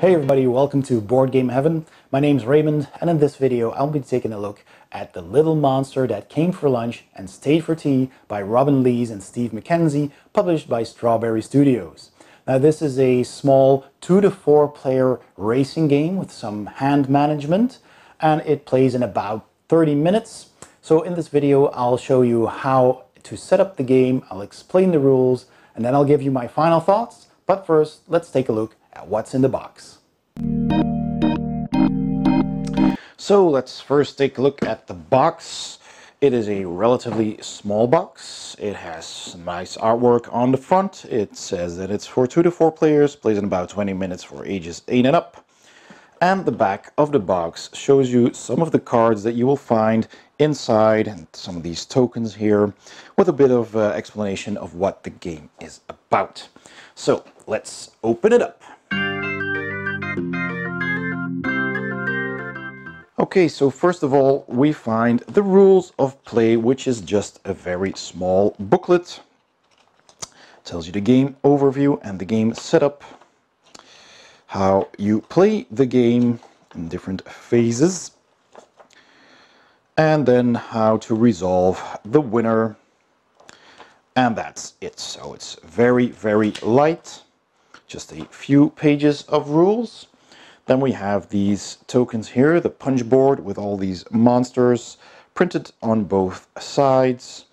Hey everybody, welcome to Board Game Heaven. My name's Raymond, and in this video I'll be taking a look at The Little Monster That Came for Lunch and Stayed for Tea by Robin Lees and Steve McKenzie, published by Strawberry Studios. Now this is a small 2 to 4 player racing game with some hand management, and it plays in about 30 minutes. So in this video I'll show you how to set up the game, I'll explain the rules, and then I'll give you my final thoughts. But first, let's take a look at what's in the box. So let's first take a look at the box. It is a relatively small box. It has nice artwork on the front. It says that it's for 2 to 4 players, plays in about 20 minutes for ages 8 and up. And the back of the box shows you some of the cards that you will find inside, and some of these tokens here, with a bit of explanation of what the game is about. So let's open it up. Okay, so first of all, we find the rules of play, which is just a very small booklet. It tells you the game overview and the game setup, how you play the game in different phases, and then how to resolve the winner. And that's it. So it's very, very light. Just a few pages of rules. Then we have these tokens here, the punch board with all these monsters printed on both sides.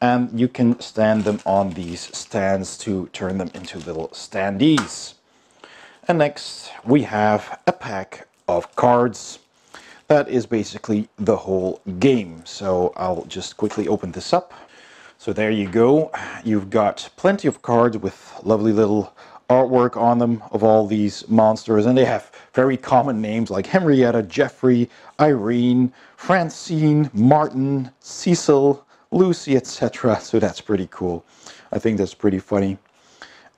And you can stand them on these stands to turn them into little standees. And next we have a pack of cards. That is basically the whole game. So I'll just quickly open this up. So there you go. You've got plenty of cards with lovely little artwork on them of all these monsters. And they have very common names like Henrietta, Jeffrey, Irene, Francine, Martin, Cecil, Lucy, etc. So that's pretty cool. I think that's pretty funny.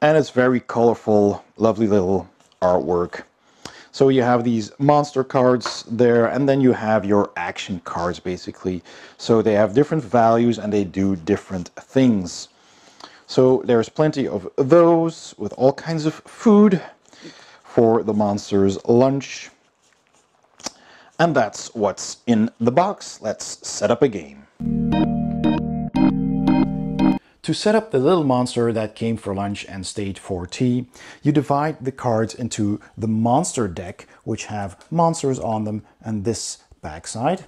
And it's very colorful, lovely little artwork. So you have these monster cards there, and then you have your action cards basically. So they have different values and they do different things. So there's plenty of those with all kinds of food for the monster's lunch. And that's what's in the box. Let's set up a game. To set up the little monster that came for lunch and stayed for tea, you divide the cards into the monster deck, which have monsters on them and this backside,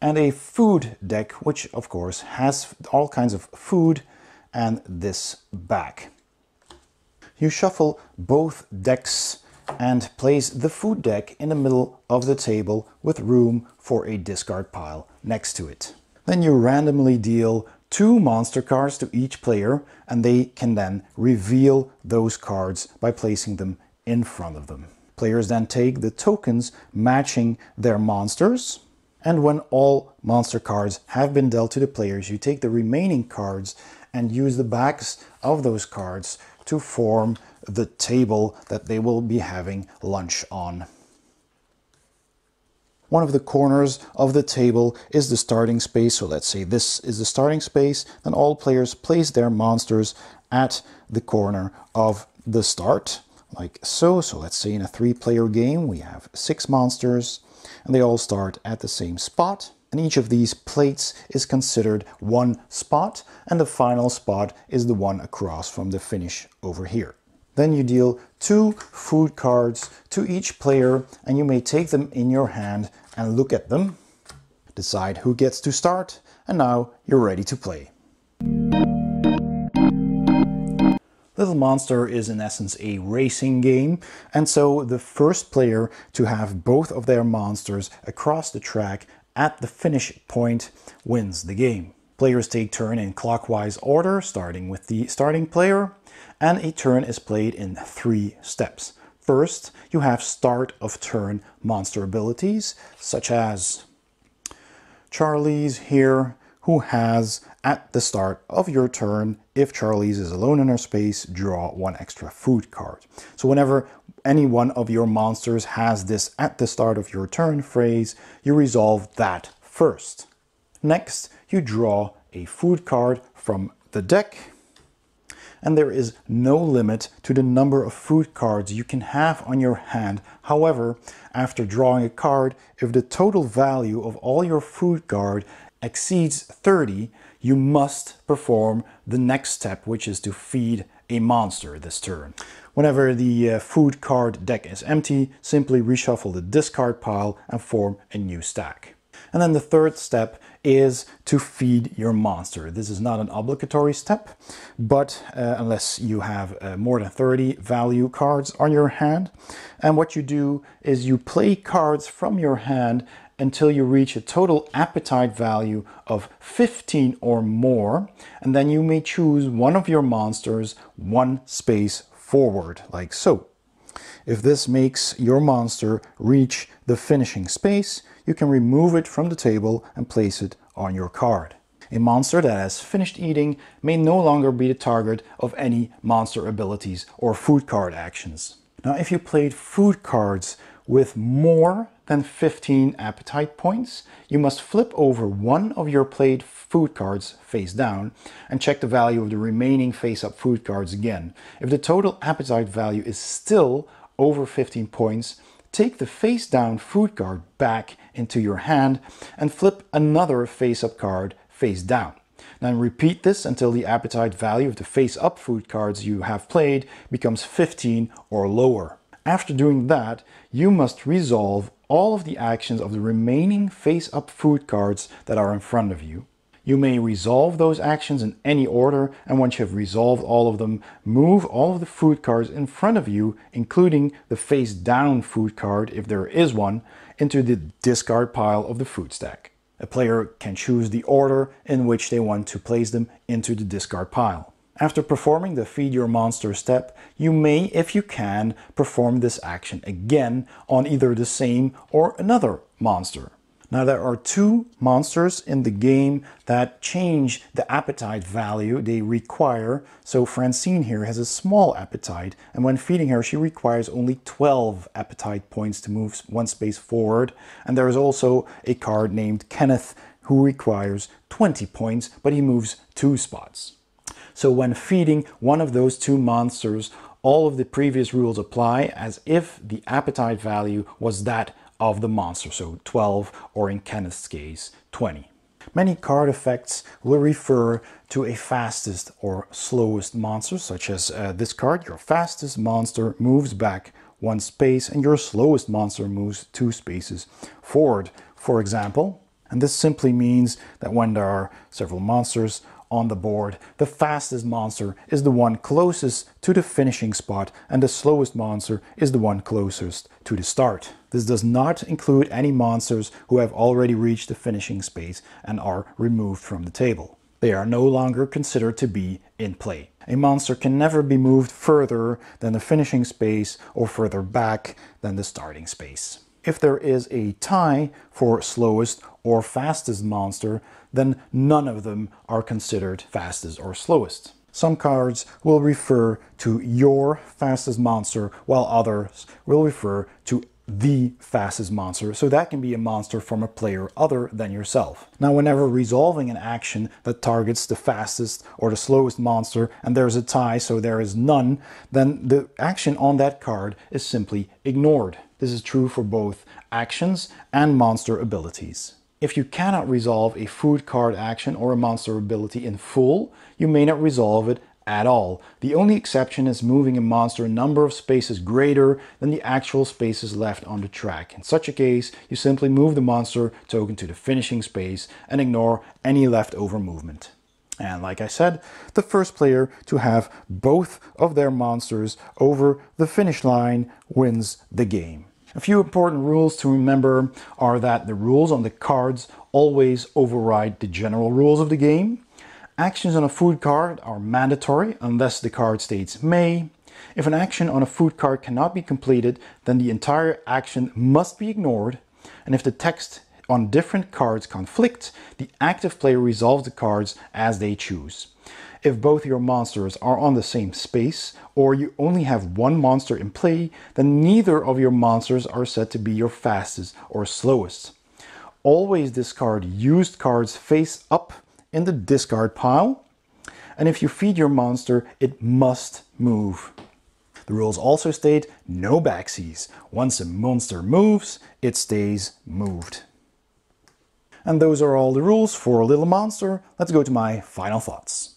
and a food deck, which of course has all kinds of food and this back. You shuffle both decks and place the food deck in the middle of the table with room for a discard pile next to it. Then you randomly deal 2 monster cards to each player, and they can then reveal those cards by placing them in front of them. Players then take the tokens matching their monsters, and when all monster cards have been dealt to the players, you take the remaining cards and use the backs of those cards to form the table that they will be having lunch on. One of the corners of the table is the starting space, so let's say this is the starting space, and all players place their monsters at the corner of the start, like so. So let's say in a 3-player game we have 6 monsters, and they all start at the same spot. And each of these plates is considered one spot, and the final spot is the one across from the finish over here. Then you deal 2 food cards to each player, and you may take them in your hand and look at them, decide who gets to start, and now you're ready to play. Little Monster is in essence a racing game, and so the first player to have both of their monsters across the track at the finish point wins the game. Players take turn in clockwise order, starting with the starting player, and a turn is played in 3 steps. First, you have start of turn monster abilities, such as Charlie's here, who has at the start of your turn, if Charlie's is alone in her space, draw 1 extra food card. So whenever any one of your monsters has this at the start of your turn phrase, you resolve that first. Next, you draw a food card from the deck, and there is no limit to the number of food cards you can have on your hand. However, after drawing a card, if the total value of all your food card exceeds 30, you must perform the next step, which is to feed a monster this turn. Whenever the food card deck is empty, simply reshuffle the discard pile and form a new stack. And then the third step is to feed your monster. This is not an obligatory step, but unless you have more than 30 value cards on your hand. And what you do is you play cards from your hand until you reach a total appetite value of 15 or more, and then you may choose one of your monsters one space forward, like so. If this makes your monster reach the finishing space, you can remove it from the table and place it on your card. A monster that has finished eating may no longer be the target of any monster abilities or food card actions. Now, if you played food cards with more than 15 appetite points, you must flip over one of your played food cards face down and check the value of the remaining face-up food cards again. If the total appetite value is still over 15 points, take the face-down food card back into your hand and flip another face-up card face down. Then repeat this until the appetite value of the face-up food cards you have played becomes 15 or lower. After doing that, you must resolve all of the actions of the remaining face-up food cards that are in front of you. You may resolve those actions in any order, and once you have resolved all of them, move all of the food cards in front of you, including the face-down food card, if there is one, into the discard pile of the food stack. A player can choose the order in which they want to place them into the discard pile. After performing the feed your monster step, you may, if you can, perform this action again on either the same or another monster. Now, there are two monsters in the game that change the appetite value they require. So Francine here has a small appetite, and when feeding her, she requires only 12 appetite points to move one space forward. And there is also a card named Kenneth who requires 20 points, but he moves 2 spots. So when feeding one of those two monsters, all of the previous rules apply as if the appetite value was that of the monster, so 12, or in Kenneth's case, 20. Many card effects will refer to a fastest or slowest monster, such as this card. Your fastest monster moves back 1 space and your slowest monster moves 2 spaces forward, for example. And this simply means that when there are several monsters on the board, the fastest monster is the one closest to the finishing spot and the slowest monster is the one closest to the start. This does not include any monsters who have already reached the finishing space and are removed from the table. They are no longer considered to be in play. A monster can never be moved further than the finishing space or further back than the starting space. If there is a tie for slowest or fastest monster, then none of them are considered fastest or slowest. Some cards will refer to your fastest monster, while others will refer to the fastest monster, so that can be a monster from a player other than yourself. Now, whenever resolving an action that targets the fastest or the slowest monster and there's a tie, so there is none, then the action on that card is simply ignored. This is true for both actions and monster abilities. If you cannot resolve a food card action or a monster ability in full, you may not resolve it at all. The only exception is moving a monster a number of spaces greater than the actual spaces left on the track. In such a case, you simply move the monster token to the finishing space and ignore any leftover movement. And like I said, the first player to have both of their monsters over the finish line wins the game. A few important rules to remember are that the rules on the cards always override the general rules of the game. Actions on a food card are mandatory unless the card states may. If an action on a food card cannot be completed, then the entire action must be ignored. And if the text on different cards conflict, the active player resolves the cards as they choose. If both your monsters are on the same space, or you only have one monster in play, then neither of your monsters are said to be your fastest or slowest. Always discard used cards face up in the discard pile. and if you feed your monster, it must move. The rules also state no backseas. Once a monster moves, it stays moved. And those are all the rules for Little Monster. Let's go to my final thoughts.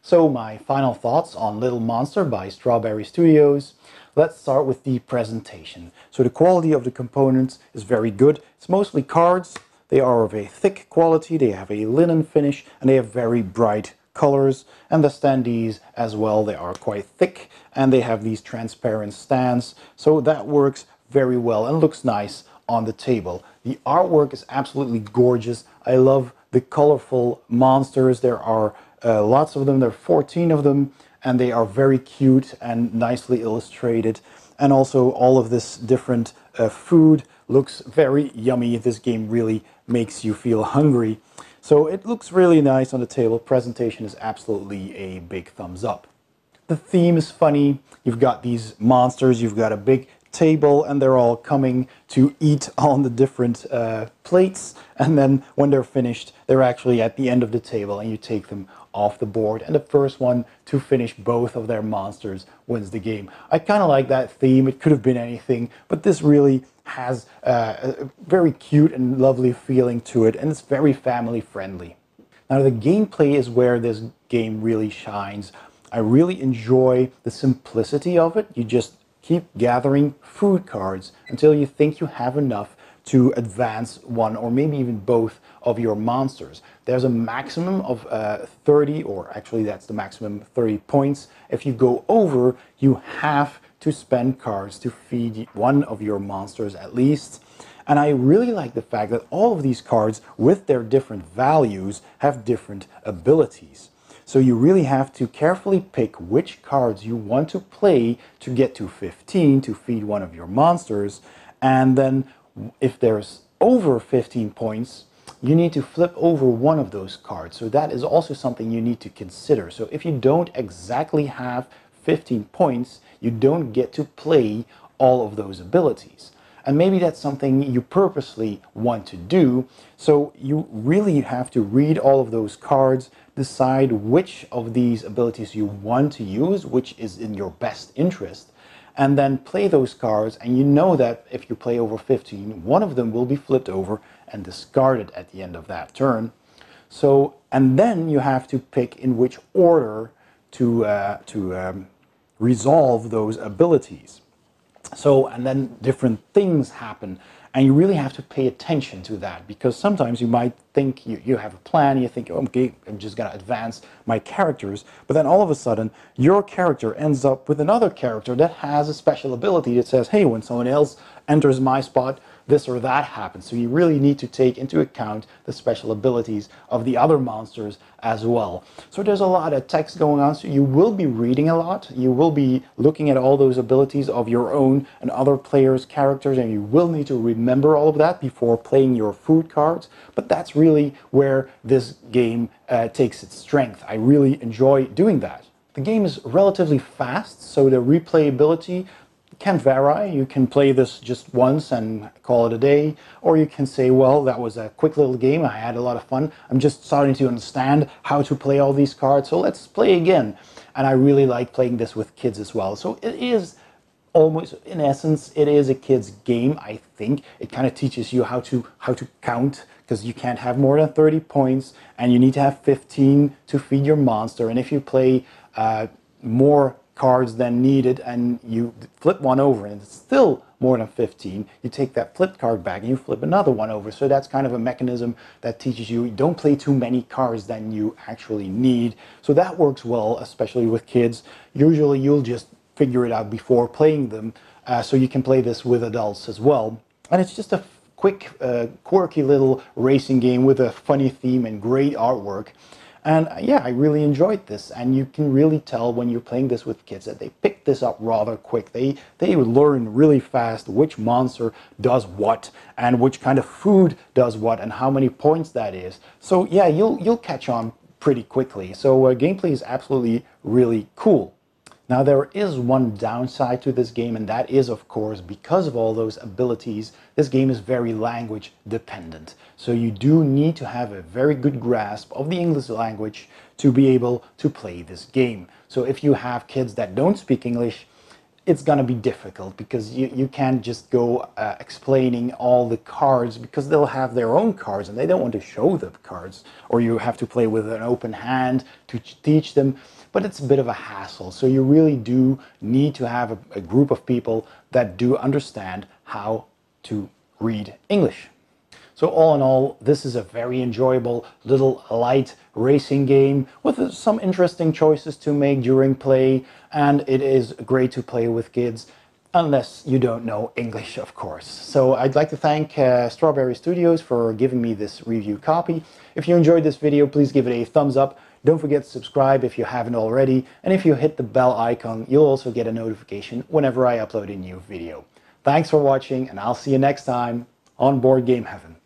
So my final thoughts on Little Monster by Strawberry Studios. Let's start with the presentation. So the quality of the components is very good. It's mostly cards. They are of a thick quality, they have a linen finish, and they have very bright colors. And the standees as well, they are quite thick, and they have these transparent stands. So that works very well and looks nice on the table. The artwork is absolutely gorgeous. I love the colorful monsters. There are lots of them, there are 14 of them, and they are very cute and nicely illustrated. And also all of this different food looks very yummy. This game really makes you feel hungry. So it looks really nice on the table. Presentation is absolutely a big thumbs up. The theme is funny. You've got these monsters, you've got a big table, and they're all coming to eat on the different plates, and then when they're finished, they're actually at the end of the table and you take them off the board, and the first one to finish both of their monsters wins the game. I kind of like that theme. It could have been anything, but this really has a very cute and lovely feeling to it, and it's very family friendly. Now the gameplay is where this game really shines. I really enjoy the simplicity of it. You just keep gathering food cards until you think you have enough to advance one or maybe even both of your monsters. There's a maximum of 30, or actually that's the maximum 30 points. If you go over, you have to spend cards to feed one of your monsters at least. And I really like the fact that all of these cards with their different values have different abilities. So you really have to carefully pick which cards you want to play to get to 15 to feed one of your monsters. And then if there's over 15 points, you need to flip over one of those cards. So that is also something you need to consider. So if you don't exactly have 15 points, you don't get to play all of those abilities. And maybe that's something you purposely want to do. So you really have to read all of those cards, decide which of these abilities you want to use, which is in your best interest, and then play those cards. And you know that if you play over 15, one of them will be flipped over and discarded at the end of that turn. So, and then you have to pick in which order to resolve those abilities. So, and then different things happen, and you really have to pay attention to that, because sometimes you might think you have a plan, you think, okay, I'm just going to advance my characters, but then all of a sudden your character ends up with another character that has a special ability that says, hey, when someone else enters my spot, this or that happens. So you really need to take into account the special abilities of the other monsters as well. So there's a lot of text going on, so you will be reading a lot. You will be looking at all those abilities of your own and other players' characters, and you will need to remember all of that before playing your food cards. But that's really where this game takes its strength. I really enjoy doing that. The game is relatively fast, so the replayability can vary. You can play this just once and call it a day, or you can say, well, that was a quick little game, I had a lot of fun, I'm just starting to understand how to play all these cards, so let's play again. And I really like playing this with kids as well. So it is almost, in essence, it is a kid's game, I think. It kind of teaches you how to count, because you can't have more than 30 points, and you need to have 15 to feed your monster, and if you play more cards than needed and you flip one over and it's still more than 15, you take that flipped card back and you flip another one over. So that's kind of a mechanism that teaches you don't play too many cards than you actually need. So that works well, especially with kids. Usually you'll just figure it out before playing them, so you can play this with adults as well. And it's just a quick, quirky little racing game with a funny theme and great artwork. And yeah, I really enjoyed this, and you can really tell when you're playing this with kids that they pick this up rather quick. They learn really fast which monster does what, and which kind of food does what, and how many points that is. So yeah, you'll catch on pretty quickly. So gameplay is absolutely really cool. Now, there is one downside to this game, and that is, of course, because of all those abilities, this game is very language dependent. So you do need to have a very good grasp of the English language to be able to play this game. So if you have kids that don't speak English, it's gonna be difficult, because you can't just go explaining all the cards, because they'll have their own cards and they don't want to show the cards, or you have to play with an open hand to teach them. But it's a bit of a hassle, so you really do need to have a group of people that do understand how to read English. So all in all, this is a very enjoyable little light racing game with some interesting choices to make during play, and it is great to play with kids, unless you don't know English, of course. So I'd like to thank Strawberry Studios for giving me this review copy. If you enjoyed this video, please give it a thumbs up. Don't forget to subscribe if you haven't already, and if you hit the bell icon, you'll also get a notification whenever I upload a new video. Thanks for watching, and I'll see you next time on Board Game Heaven.